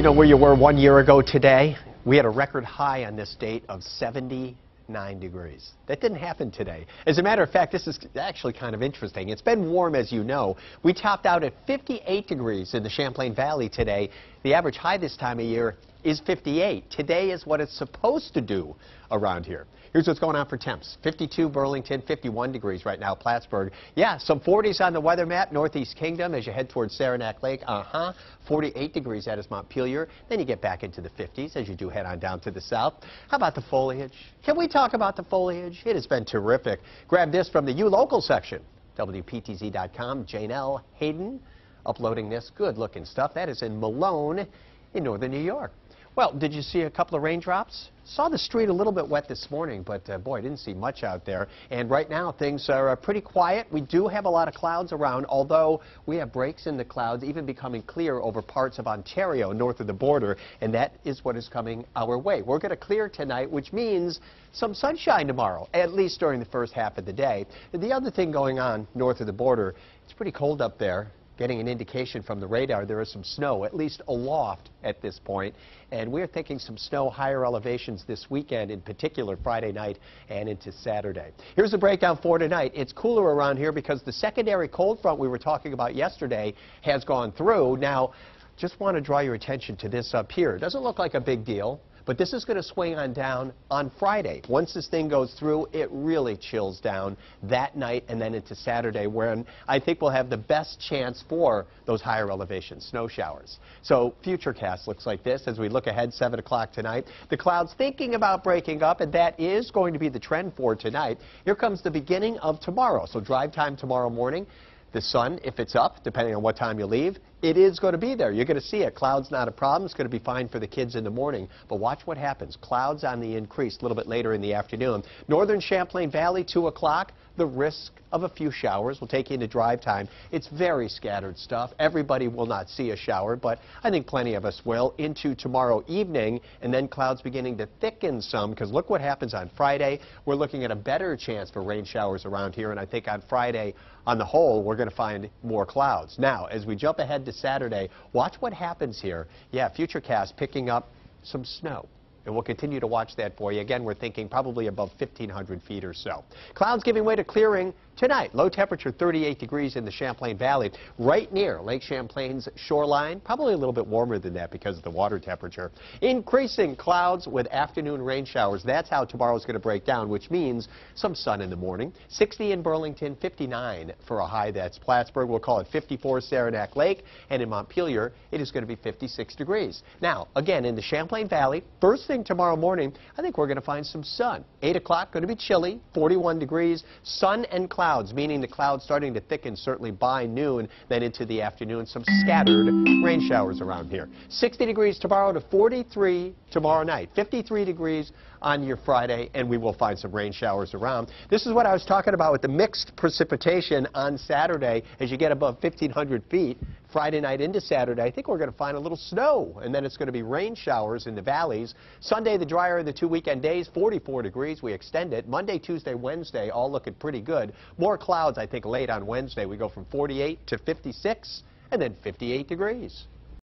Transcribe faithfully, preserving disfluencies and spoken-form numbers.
You know where you were one year ago today? We had a record high on this date of seventy-nine degrees. That didn't happen today. As a matter of fact, this is actually kind of interesting. It's been warm, as you know. We topped out at fifty-eight degrees in the Champlain Valley today. The average high this time of year is fifty-eight. Today is what it's supposed to do around here. Here's what's going on for temps. fifty-two Burlington, fifty-one degrees right now, Plattsburgh. Yeah, some forties on the weather map, Northeast Kingdom as you head towards Saranac Lake. Uh-huh. forty-eight degrees that is Montpelier. Then you get back into the fifties as you do head on down to the south. How about the foliage? Can we talk about the foliage? It has been terrific. Grab this from the ULocal section. W P T Z dot com, Jane L. Hayden uploading this good-looking stuff. That is in Malone in northern New York. Well, did you see a couple of raindrops? Saw the street a little bit wet this morning, but uh, boy, didn't see much out there. And right now, things are uh, pretty quiet. We do have a lot of clouds around, although we have breaks in the clouds, even becoming clear over parts of Ontario, north of the border, and that is what is coming our way. We're going to clear tonight, which means some sunshine tomorrow, at least during the first half of the day. The other thing going on north of the border, it's pretty cold up there. Getting an indication from the radar, there is some snow, at least aloft at this point. And we're thinking some snow higher elevations this weekend, in particular Friday night and into Saturday. Here's the breakdown for tonight. It's cooler around here because the secondary cold front we were talking about yesterday has gone through. Now, just want to draw your attention to this up here. It doesn't look like a big deal, but this is going to swing on down on Friday. Once this thing goes through, it really chills down that night and then into Saturday, when I think we'll have the best chance for those higher elevation snow showers. So futurecast looks like this as we look ahead, seven o'clock tonight. The clouds thinking about breaking up, and that is going to be the trend for tonight. Here comes the beginning of tomorrow, so drive time tomorrow morning. The sun, if it's up, depending on what time you leave, it is going to be there. You're going to see it. Clouds not a problem. It's going to be fine for the kids in the morning. But watch what happens. Clouds on the increase a little bit later in the afternoon. Northern Champlain Valley, two o'clock. The risk of a few showers will take you into drive time. It's very scattered stuff. Everybody will not see a shower, but I think plenty of us will into tomorrow evening, and then clouds beginning to thicken some, because look what happens on Friday. We're looking at a better chance for rain showers around here, and I think on Friday, on the whole, we're going to find more clouds. Now, as we jump ahead to Saturday, watch what happens here. Yeah, Futurecast picking up some snow. And we'll continue to watch that for you. Again, we're thinking probably above fifteen hundred feet or so. Clouds giving way to clearing tonight. Low temperature thirty-eight degrees in the Champlain Valley, right near Lake Champlain's shoreline. Probably a little bit warmer than that because of the water temperature. Increasing clouds with afternoon rain showers. That's how tomorrow's going to break down, which means some sun in the morning. sixty in Burlington, fifty-nine for a high. That's Plattsburgh. We'll call it fifty-four Saranac Lake. And in Montpelier, it is going to be fifty-six degrees. Now, again, in the Champlain Valley, first tomorrow morning, I think we're going to find some sun. eight o'clock, going to be chilly, forty-one degrees. Sun and clouds, meaning the clouds starting to thicken certainly by noon, then into the afternoon, some scattered rain showers around here. sixty degrees tomorrow to forty-three tomorrow night. fifty-three degrees on your Friday, and we will find some rain showers around. This is what I was talking about with the mixed precipitation on Saturday. As you get above fifteen hundred feet, Friday night into Saturday, I think we're going to find a little snow, and then it's going to be rain showers in the valleys. Sunday, the drier of the two weekend days, forty-four degrees. We extend it. Monday, Tuesday, Wednesday, all looking pretty good. More clouds, I think, late on Wednesday. We go from forty-eight to fifty-six, and then fifty-eight degrees.